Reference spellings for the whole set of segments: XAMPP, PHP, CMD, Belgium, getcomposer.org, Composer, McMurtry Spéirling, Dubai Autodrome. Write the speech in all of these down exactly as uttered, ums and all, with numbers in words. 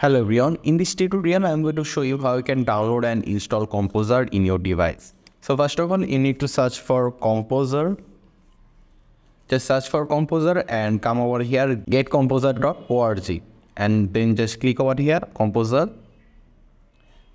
Hello everyone, in this tutorial I am going to show you how you can download and install Composer in your device. So first of all, you need to search for Composer. Just search for Composer and come over here, get composer dot org, and then just click over here, Composer.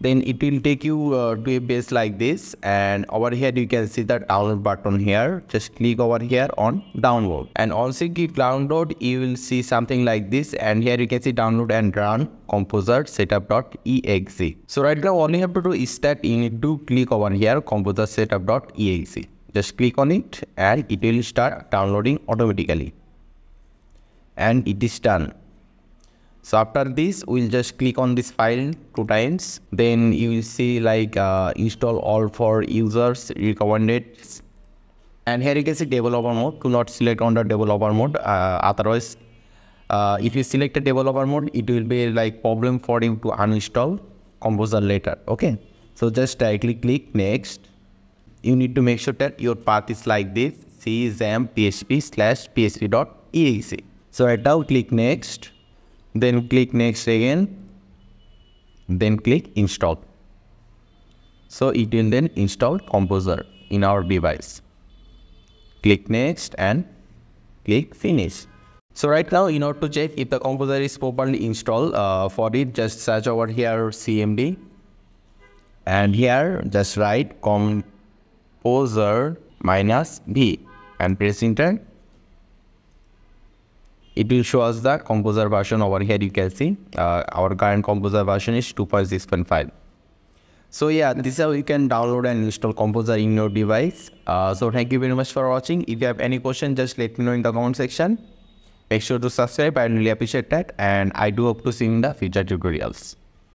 Then it will take you uh, to a page like this, and over here you can see the download button here. Just click over here on download, and also click download. You will see something like this, and here you can see download and run composer setup dot E X E. So right now all you have to do is that you need to click over here, composer setup dot E X E. Just click on it and it will start downloading automatically, and it is done. So after this, we'll just click on this file two times. Then you will see like uh, install all for users recommended. And here you can see developer mode. Do not select on the developer mode. Uh, otherwise, uh, if you select a developer mode, it will be like problem for you to uninstall Composer later. Okay. So just directly click next. You need to make sure that your path is like this: C S A M P H P slash P H P dot E X E. So right now click next. Then click next again, then click install. So it will then install Composer in our device. Click next and click finish. So right now, in order to check if the Composer is properly installed, uh, for it just search over here C M D, and here just write composer minus B and press enter. It will show us the Composer version over here. You can see uh, our current Composer version is two point six point five. So yeah, this is how you can download and install Composer in your device. Uh, so thank you very much for watching. If you have any question, just let me know in the comment section. Make sure to subscribe. I really appreciate that, and I do hope to see you in the future tutorials.